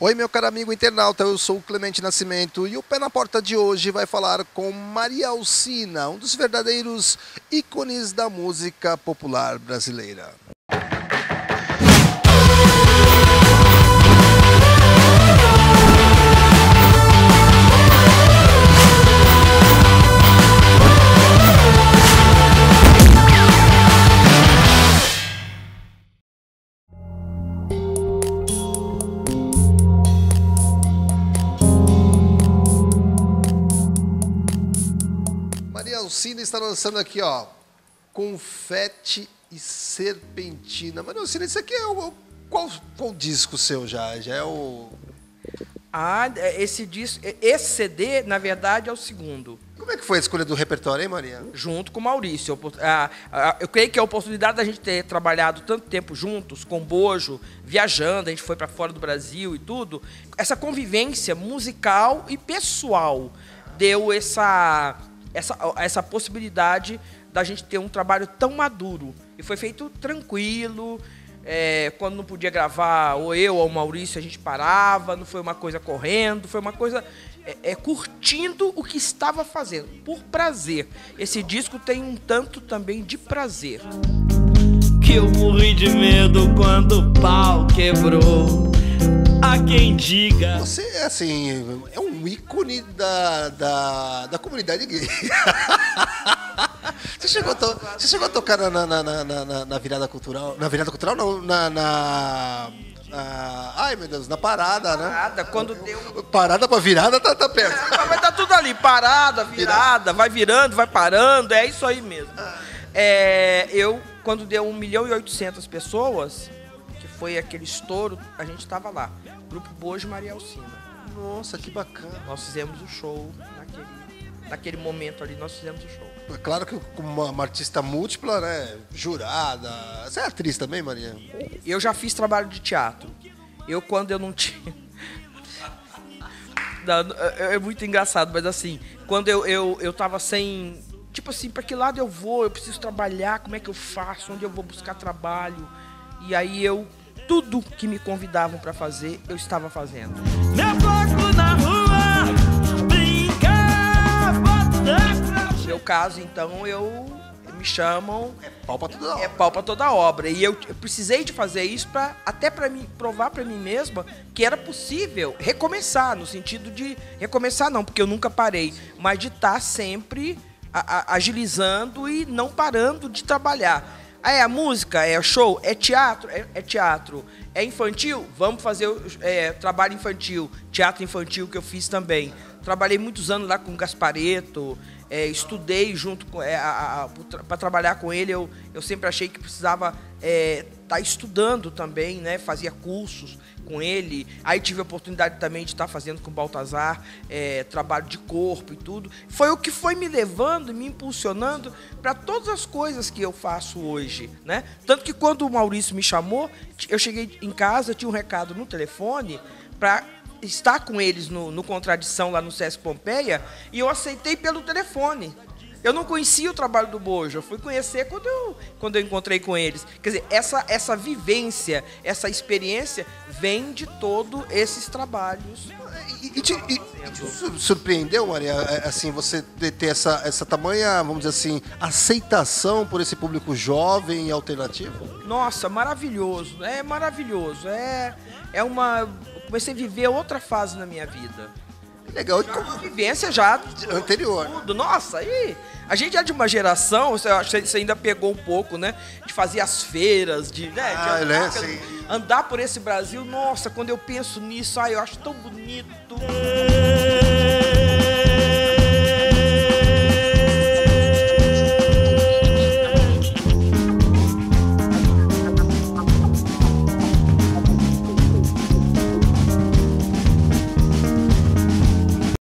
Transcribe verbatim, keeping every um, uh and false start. Oi, meu caro amigo internauta, eu sou o Clemente Nascimento e o Pé na Porta de hoje vai falar com Maria Alcina, um dos verdadeiros ícones da música popular brasileira. Alcina está lançando aqui, ó, Confete e Serpentina. Mas, Alcina, isso aqui é o... Qual, qual disco seu já? Já é o... Ah, esse disco... Esse C D, na verdade, é o segundo. Como é que foi a escolha do repertório, hein, Maria? Junto com o Maurício. Eu creio que a oportunidade da gente ter trabalhado tanto tempo juntos, com o Bojo, viajando, a gente foi para fora do Brasil e tudo, essa convivência musical e pessoal deu essa... Essa, essa possibilidade da gente ter um trabalho tão maduro. E foi feito tranquilo, é, quando não podia gravar, ou eu ou o Maurício, a gente parava, não foi uma coisa correndo, foi uma coisa é, é, curtindo o que estava fazendo, por prazer. Esse disco tem um tanto também de prazer. Que eu morri de medo quando o pau quebrou. A quem diga. Você, assim, é um ícone da, da, da comunidade gay. Você chegou a, to, você chegou a tocar na, na, na, na, na virada cultural? Na virada cultural, não. Na, na, na, ai, meu Deus, na parada, né? Parada, quando deu. Parada pra virada, tá, tá perto. É, mas tá tudo ali, parada, virada, vai virando, vai parando, é isso aí mesmo. É, eu, quando deu um milhão e oitocentas pessoas. Foi aquele estouro, a gente estava lá. Grupo Bojo e Maria Alcina. Nossa, que bacana. Nós fizemos o show naquele, naquele momento ali, nós fizemos o show. Claro que como uma artista múltipla, né? Jurada. Você é atriz também, Maria? Eu já fiz trabalho de teatro. Eu, quando eu não tinha... Não, é muito engraçado, mas assim, quando eu, eu, eu tava sem... Tipo assim, para que lado eu vou? Eu preciso trabalhar, como é que eu faço? Onde eu vou buscar trabalho? E aí eu... Tudo que me convidavam para fazer, eu estava fazendo. Meu bloco na rua, brincar, botar... No meu caso, então, eu me chamam... É pau pra toda obra. É pau pra toda obra. E eu, eu precisei de fazer isso pra, até para me provar para mim mesma que era possível recomeçar, no sentido de... Recomeçar não, porque eu nunca parei, mas de estar sempre a, a, agilizando e não parando de trabalhar. Ah, é a música, é show, é teatro, é, é teatro, é infantil, vamos fazer é, trabalho infantil, teatro infantil que eu fiz também. Trabalhei muitos anos lá com o Gasparetto, é, estudei junto com é, para trabalhar com ele, eu, eu sempre achei que precisava é, tá estudando também, né? Fazia cursos com ele, aí tive a oportunidade também de estar fazendo com o Baltazar é, trabalho de corpo e tudo. Foi o que foi me levando, me impulsionando para todas as coisas que eu faço hoje, né? Tanto que quando o Maurício me chamou, eu cheguei em casa, tinha um recado no telefone para estar com eles no, no Contradição lá no Sesc Pompeia, e eu aceitei pelo telefone. Eu não conhecia o trabalho do Bojo, eu fui conhecer quando eu, quando eu encontrei com eles. Quer dizer, essa, essa vivência, essa experiência vem de todos esses trabalhos. E, e, te, e, e te surpreendeu, Maria, assim, você ter essa, essa tamanha, vamos dizer assim, aceitação por esse público jovem e alternativo? Nossa, maravilhoso, é maravilhoso. É, é uma... Comecei a viver outra fase na minha vida. Legal, já uma vivência já anterior. Tudo. Nossa, aí a gente é de uma geração, você ainda pegou um pouco, né? De fazer as feiras, de, né, ah, de andar, né, andar por esse Brasil. Nossa, quando eu penso nisso, ai, eu acho tão bonito.